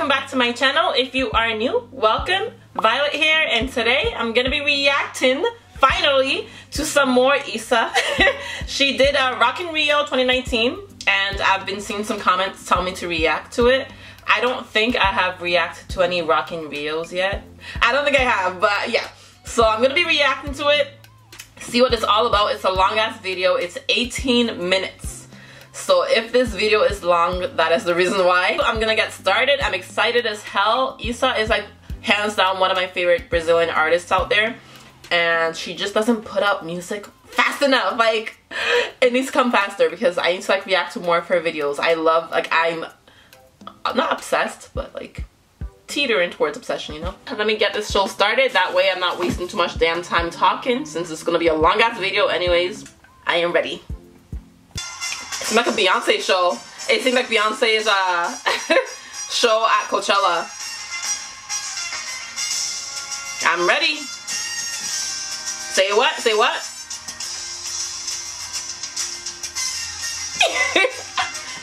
welcome back to my channel. If you are new, welcome. Violet here, and today I'm gonna be reacting finally to some more Issa. She did Rock in Rio 2019, and I've been seeing some comments tell me to react to it. I don't think I have reacted to any Rock in Rios yet. I don't think I have, but yeah. So I'm gonna be reacting to it, see what it's all about. It's a long ass video, it's 18 minutes. So if this video is long, that is the reason why. I'm gonna get started. I'm excited as hell. Issa is like hands down one of my favorite Brazilian artists out there, and she just doesn't put out music fast enough. Like, it needs to come faster because I need to like react to more of her videos. I love, like, I'm not obsessed, but like teetering towards obsession, you know? Let me get this show started. That way I'm not wasting too much damn time talking, since it's gonna be a long ass video anyways. I am ready. It's like a Beyonce show. It seemed like Beyonce's show at Coachella. I'm ready. Say what? Say what?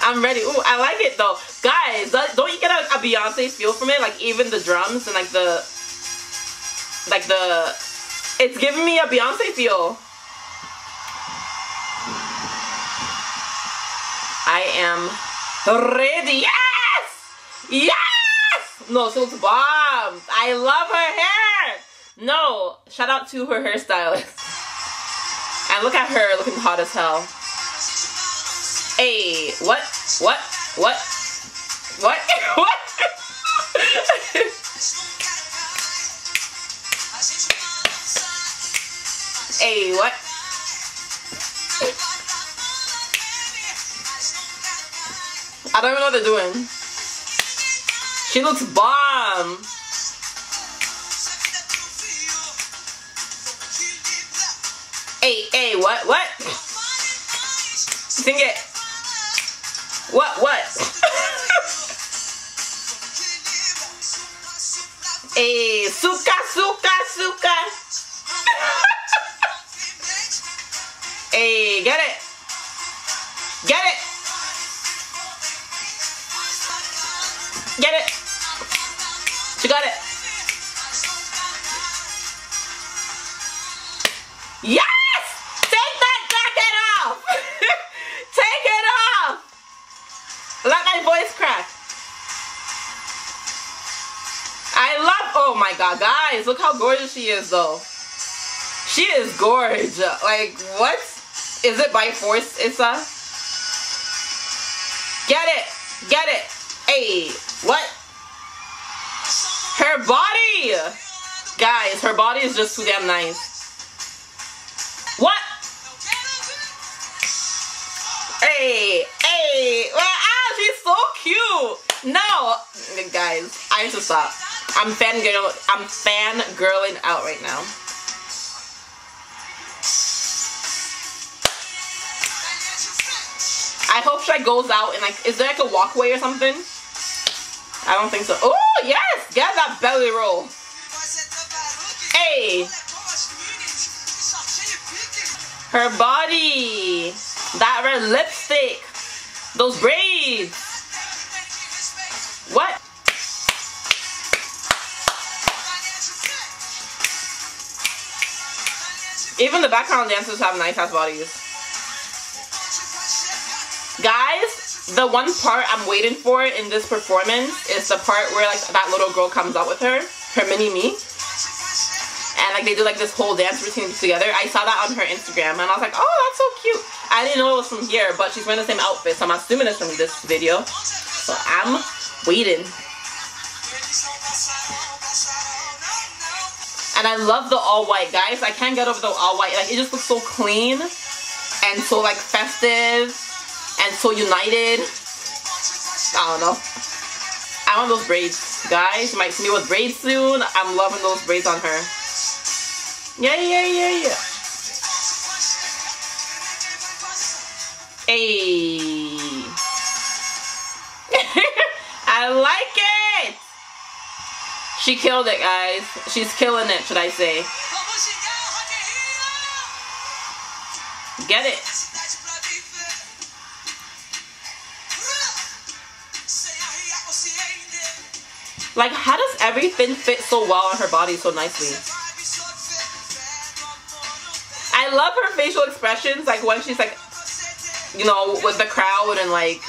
I'm ready. Ooh, I like it though. Guys, don't you get a Beyonce feel from it? Like, even the drums and like the it's giving me a Beyonce feel. I am ready. Yes! Yes! No, she looks bomb. I love her hair. No, shout out to her hairstylist. And look at her looking hot as hell. Hey, what? What? What? What? What? Hey, what? I don't even know what they're doing. She looks bomb. Hey, hey, what, what? Sing it. What, what? Hey, suka, suka, suka. Hey, get it. Get it. Get it. She got it. Yes! Take that jacket off! Take it off! Let my voice crack. I love, oh my god, guys, look how gorgeous she is though. She is gorgeous. Like, what? Is it by force, Issa? Get it. Get it. Hey, what? Her body! Guys, her body is just too damn nice. What? Hey, hey, well, ah, she's so cute! No! Guys, I need to stop. I'm fangirling out right now. I hope she like goes out and like, is there like a walkway or something? I don't think so. Oh, yes! Get that belly roll. Hey! Her body. That red lipstick. Those braids. What? Even the background dancers have nice ass bodies. Guys, the one part I'm waiting for in this performance is the part where like that little girl comes out with her mini-me, and like they do like this whole dance routine together. I saw that on her Instagram and I was like, oh, that's so cute. I didn't know it was from here, but she's wearing the same outfit, so I'm assuming it's from this video. So I'm waiting. And I love the all-white, guys. I can't get over the all-white. Like, it just looks so clean and so like festive. And so united. I don't know. I want those braids. Guys, you might see me with braids soon. I'm loving those braids on her. Yeah, yeah, yeah, yeah. Hey. I like it. She killed it, guys. She's killing it, should I say. Get it. Like, how does everything fit so well on her body so nicely? I love her facial expressions, like when she's like, you know, with the crowd and like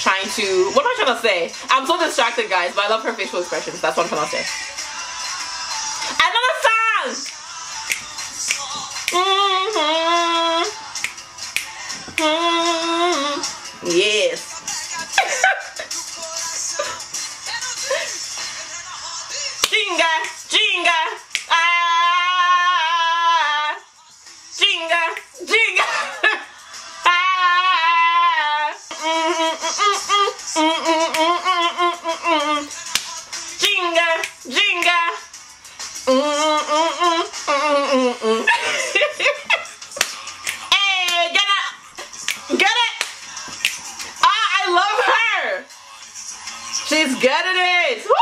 trying to, what am I trying to say? I'm so distracted, guys, but I love her facial expressions. That's what I'm trying to say. Another song! Mm-hmm. Mm-hmm. Yes. Jinga, jinga, ah, jinga, jinga, ah, jinga, jinga. Hey, get up, get it. Ah, I love her. She's getting it. Woo!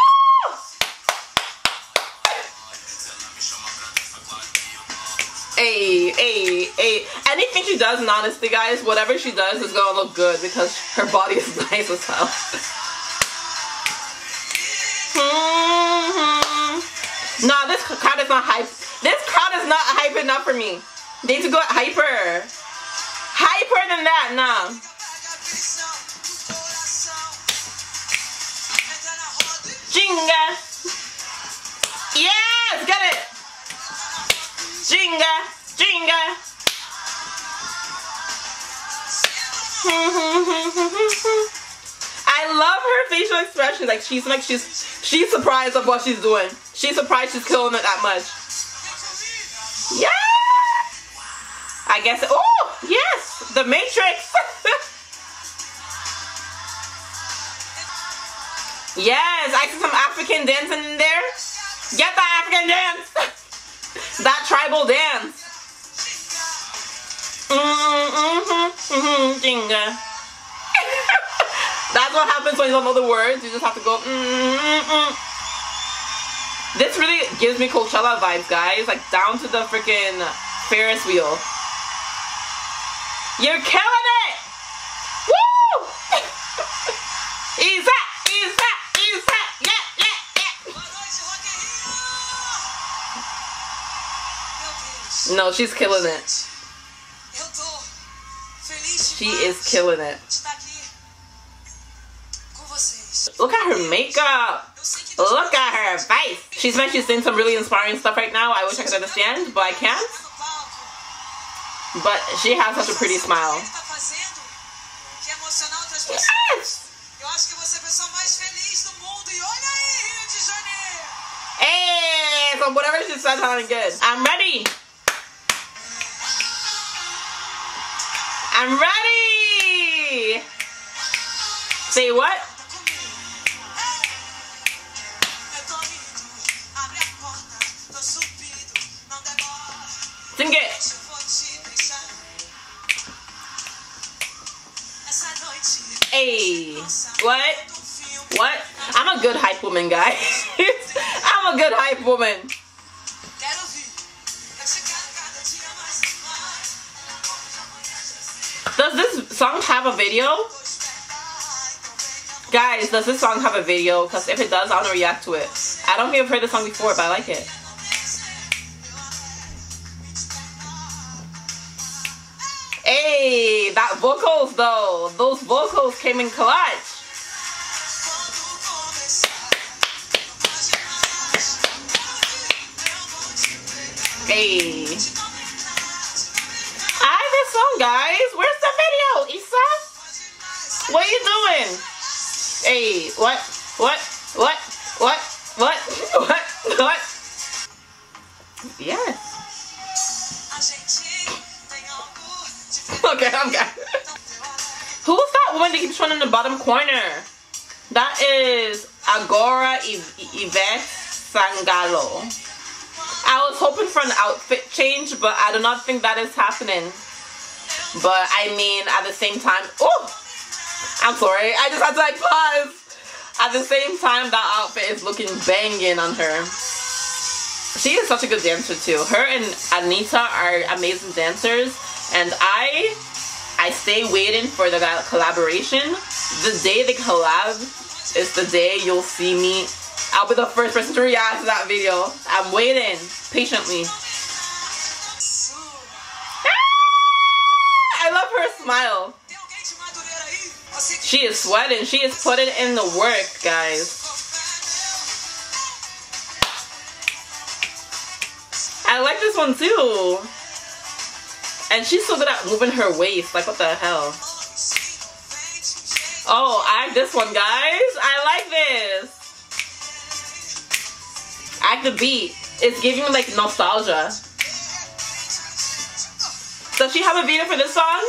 Ayy, ayy, ayy. Anything she does, in honesty, guys, whatever she does is gonna look good because her body is nice as hell. Mm-hmm. Nah, this crowd is not hype. This crowd is not hype enough for me. They need to go hyper. Hyper than that, nah. Jinga. Yes, get it. Jinga, jinga. I love her facial expression. Like she's surprised of what she's doing. She's surprised she's killing it that much. Yeah. I guess. Oh yes, the Matrix. Yes, I see some African dancing in there. Get the African dance. That tribal dance. Jinga. That's what happens when you don't know the words. You just have to go. This really gives me Coachella vibes, guys. Like down to the freaking Ferris wheel. You're killing it. Woo! Is that? Is that? Is that? Yeah, yeah. No, she's killing it. She is killing it. Look at her makeup. Look at her face. She's meant she's saying some really inspiring stuff right now. I wish I could understand, but I can't. But she has such a pretty smile. Yes! Hey, so whatever she said sounded good. I'm ready. I'm ready! Say what? Sing it! Hey! What? What? I'm a good hype woman, guys. I'm a good hype woman. Does this song have a video? Guys, does this song have a video? Because if it does, I want to react to it. I don't think I've heard this song before, but I like it. Hey, that vocals though. Those vocals came in clutch. Hey. Song, guys, where's the video, Issa? What are you doing? Hey, what? Yes. Okay, I'm good. Who's that woman that keeps showing in the bottom corner? That is Agora Ivete Sangalo. I was hoping for an outfit change, but I do not think that is happening. But I mean, at the same time, oh, I'm sorry, I just had to like pause. At the same time, that outfit is looking banging on her. She is such a good dancer too. Her and Anitta are amazing dancers, and I stay waiting for the collaboration. The day they collab, It's the day you'll see me. I'll be the first person to react to that video. I'm waiting patiently. Ah! I love her smile. She is sweating. She is putting in the work, guys. I like this one too. And she's so good at moving her waist. Like, what the hell? Oh, I like this one, guys. I like this. I like the beat. It's giving me like nostalgia. Does she have a video for this song?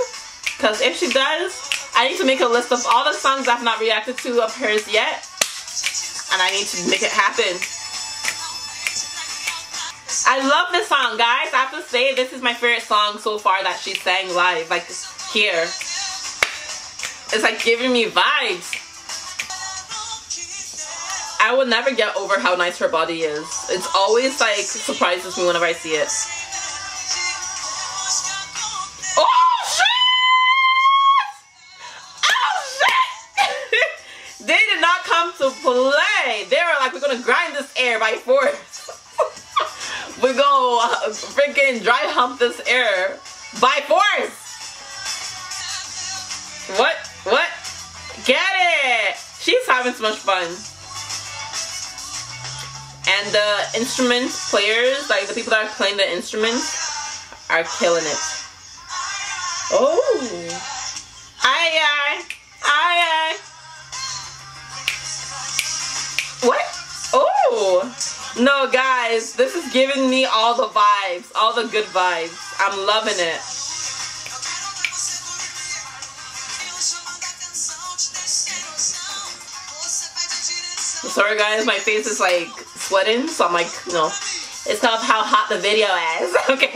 Because if she does, I need to make a list of all the songs I've not reacted to of hers yet. And I need to make it happen. I love this song, guys. I have to say, this is my favorite song so far that she sang live, like here. It's like giving me vibes. I will never get over how nice her body is. It's always like surprises me whenever I see it. Oh shit! Oh shit! They did not come to play. They were like, we're gonna grind this air by force. We're gonna freaking dry hump this air by force. What? Get it! She's having so much fun. And the instrument players, like the people that are playing the instruments, are killing it. Oh! Aye aye! Aye aye! What? Oh! No, guys, this is giving me all the vibes, all the good vibes. I'm loving it. Sorry, guys, my face is like sweating, so I'm like, you know, it's not how hot the video is. Okay.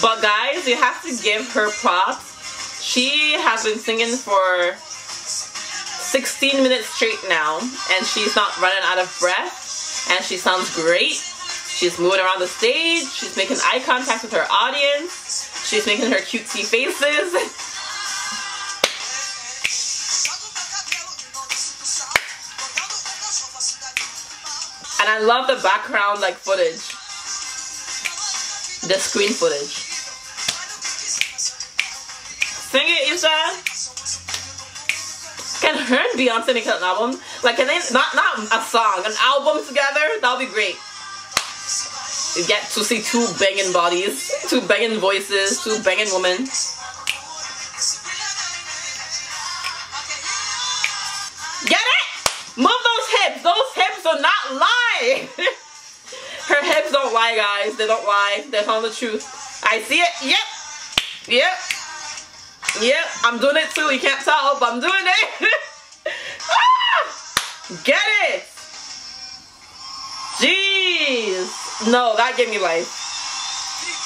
But guys, you have to give her props. She has been singing for 16 minutes straight now, and she's not running out of breath, and she sounds great. She's moving around the stage, she's making eye contact with her audience, she's making her cutesy faces. And I love the background like footage, the screen footage. Sing it, Isha. Can her and Beyonce make an album? Like, can they, not a song, an album together? That'll be great. You get to see two banging bodies, two banging voices, two banging women. Get it? Move those hips. Those hips will not lie. Her hips don't lie, guys. They don't lie. They're telling the truth. I see it. Yep. Yep. Yep, I'm doing it too. You can't tell, but I'm doing it. Ah! Get it. Jeez. No, that gave me life.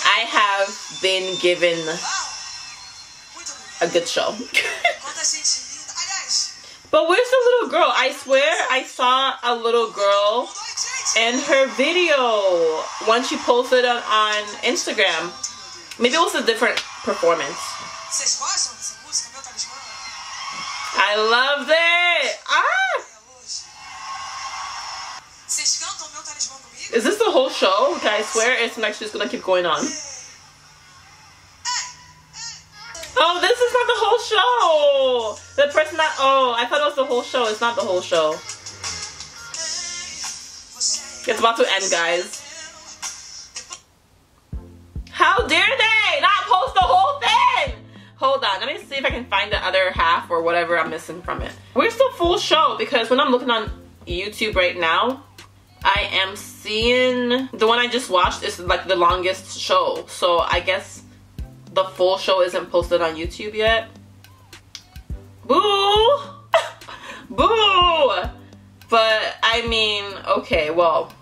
I have been given a good show. But where's the little girl? I swear I saw a little girl in her video when she posted it on Instagram. Maybe it was a different performance. I loved it! Ah! Is this the whole show? Okay, I swear it's actually just gonna keep going on. Oh, this is not the whole show! The person that... Oh, I thought it was the whole show. It's not the whole show. It's about to end, guys. How dare they not post the whole thing! Hold on, let me see if I can find the other half or whatever I'm missing from it. Where's the full show? Because when I'm looking on YouTube right now, I am seeing the one I just watched is like the longest show. So I guess the full show isn't posted on YouTube yet. Boo! Boo! But I mean, okay, well,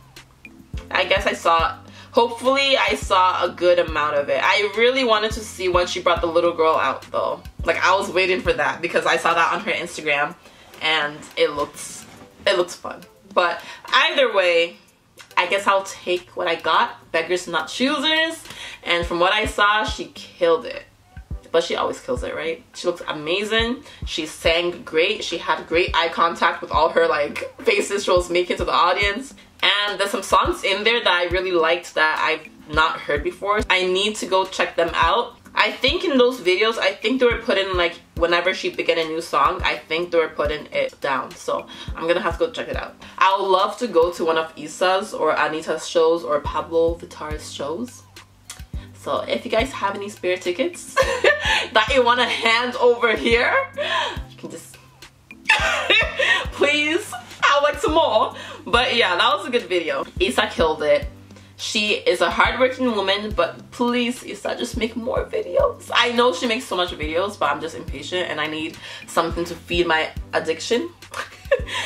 I guess I saw it. Hopefully I saw a good amount of it. I really wanted to see when she brought the little girl out though. Like, I was waiting for that because I saw that on her Instagram and it looks fun. But either way, I guess I'll take what I got. Beggars not choosers. And from what I saw, she killed it. but she always kills it, right? She looks amazing. She sang great. She had great eye contact with all her like faces she was making to the audience. And there's some songs in there that I really liked that I've not heard before. I need to go check them out. I think in those videos, I think they were put in like whenever she began a new song, I think they were putting it down. So I'm gonna have to go check it out. I would love to go to one of Issa's or Anita's shows or Pablo Vittar's shows. So if you guys have any spare tickets that you wanna hand over here, you can just please. I would like some more. But yeah, that was a good video. Issa killed it. She is a hardworking woman, but please, Issa, just make more videos. I know she makes so much videos, but I'm just impatient and I need something to feed my addiction.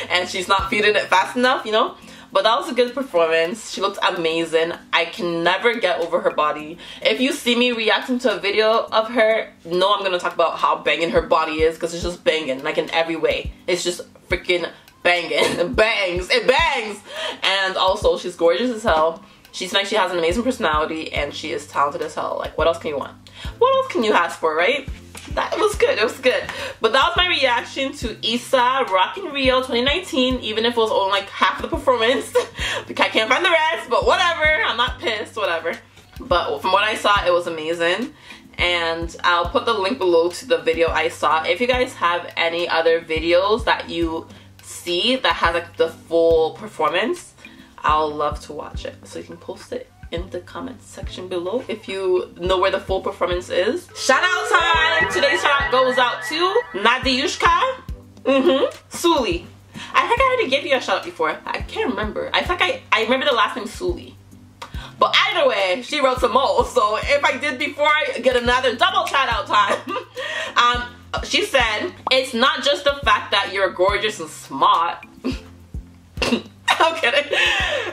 And she's not feeding it fast enough, you know? But that was a good performance. She looked amazing. I can never get over her body. If you see me reacting to a video of her, know I'm gonna talk about how banging her body is, because it's just banging, like in every way. It's just freaking banging. It bangs. It bangs. And also, she's gorgeous as hell. She's nice, she has an amazing personality, and she is talented as hell. Like, what else can you want? What else can you ask for, right? That was good, it was good. But that was my reaction to Issa Rock in Rio 2019, even if it was only like half of the performance. Because I can't find the rest, but whatever. I'm not pissed, whatever. But from what I saw, it was amazing. And I'll put the link below to the video I saw. If you guys have any other videos that you see that has like the full performance, I'll love to watch it, so you can post it in the comment section below if you know where the full performance is. Shout out time! Today's shout out goes out to Nadiyushka, Suli. I think I already gave you a shout out before. I can't remember. I think I remember the last name Suli. But either way, she wrote some more, so if I did before, I get another double shout out time. She said, it's not just the fact that you're gorgeous and smart. I'm kidding.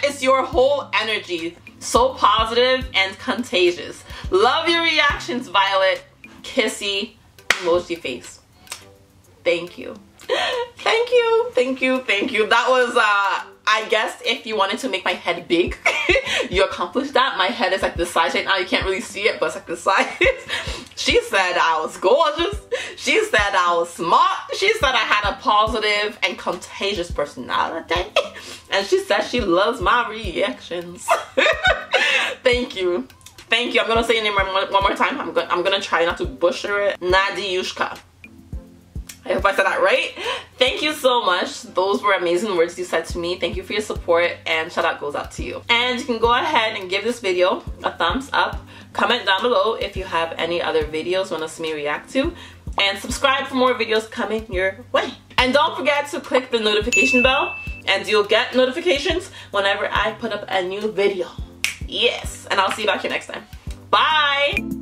It's your whole energy. So positive and contagious. Love your reactions, Violet. Kissy emoji face. Thank you. Thank you. Thank you. Thank you. That was, I guess if you wanted to make my head big, you accomplished that. My head is like this size right now. You can't really see it, but it's like this size. She said I was gorgeous. She said I was smart. She said I had a positive and contagious personality. And she said she loves my reactions. Thank you. Thank you. I'm going to say your name one more time. I'm gonna try not to butcher it. Nadiyushka. I hope I said that right. Thank you so much. Those were amazing words you said to me. Thank you for your support, and shout out goes out to you. And you can go ahead and give this video a thumbs up. Comment down below if you have any other videos you want to see me react to. And subscribe for more videos coming your way. And don't forget to click the notification bell, and you'll get notifications whenever I put up a new video. Yes, and I'll see you back here next time. Bye!